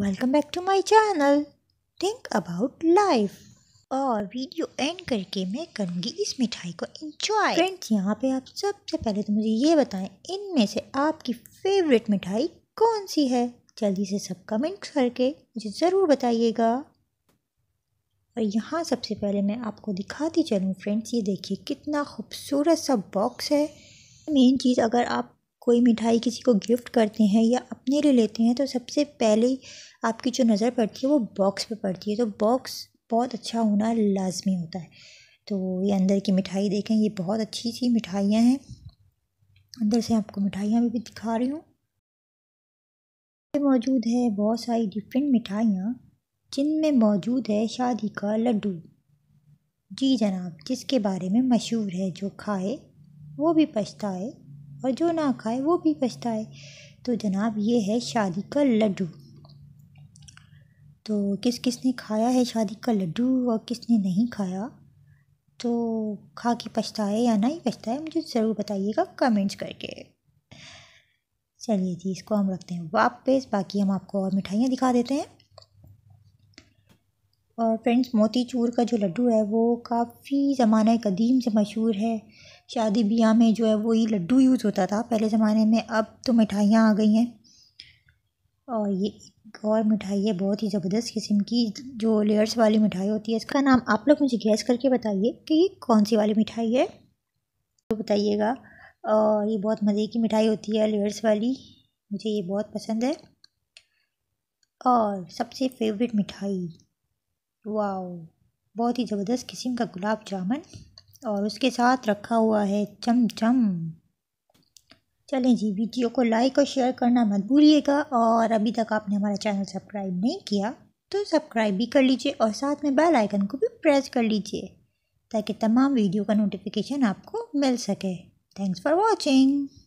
Welcome back to my channel think about life. और video end करके मैं करूँगी इस मिठाई को एंजॉय। फ्रेंड्स, यहाँ पे आप सबसे पहले तो मुझे ये बताएं, इनमें से आपकी फेवरेट मिठाई कौन सी है। जल्दी से सब कमेंट्स करके मुझे ज़रूर बताइएगा। और यहाँ सबसे पहले मैं आपको दिखाती चलूँ फ्रेंड्स, ये देखिए कितना खूबसूरत सा बॉक्स है। मेन चीज़, अगर आप कोई मिठाई किसी को गिफ्ट करते हैं या अपने लिए लेते हैं तो सबसे पहले आपकी जो नज़र पड़ती है वो बॉक्स पे पड़ती है। तो बॉक्स बहुत अच्छा होना लाजमी होता है। तो ये अंदर की मिठाई देखें, ये बहुत अच्छी सी मिठाइयाँ हैं। अंदर से आपको मिठाइयाँ भी दिखा रही हूँ। मौजूद है बहुत सारी डिफरेंट मिठाइयाँ, जिनमें मौजूद है शादी का लड्डू। जी जनाब, जिसके बारे में मशहूर है, जो खाए वो भी पछताए और जो ना खाए वो भी पछताए। तो जनाब, ये है शादी का लड्डू। तो किस किसने खाया है शादी का लड्डू और किसने नहीं खाया, तो खा के पछताए या नहीं पछताए, मुझे ज़रूर बताइएगा कमेंट्स करके। चलिए जी, इसको हम रखते हैं वापस, बाकी हम आपको और मिठाइयाँ दिखा देते हैं। और फ्रेंड्स, मोतीचूर का जो लड्डू है वो काफ़ी ज़माने कदीम से मशहूर है। शादी ब्याह में जो है वो ये लड्डू यूज़ होता था पहले ज़माने में, अब तो मिठाइयाँ आ गई हैं। और ये एक और मिठाई है बहुत ही ज़बरदस्त किस्म की, जो लेयर्स वाली मिठाई होती है। इसका नाम आप लोग मुझे गैस करके बताइए कि ये कौन सी वाली मिठाई है, तो बताइएगा। और ये बहुत मज़े की मिठाई होती है लेयर्स वाली, मुझे ये बहुत पसंद है। और सबसे फेवरेट मिठाई, वाओ, बहुत ही ज़बरदस्त किस्म का गुलाब जामुन, और उसके साथ रखा हुआ है चमचम। चलें जी, वीडियो को लाइक और शेयर करना मत भूलिएगा। और अभी तक आपने हमारा चैनल सब्सक्राइब नहीं किया तो सब्सक्राइब भी कर लीजिए और साथ में बेल आइकन को भी प्रेस कर लीजिए ताकि तमाम वीडियो का नोटिफिकेशन आपको मिल सके। Thanks for watching.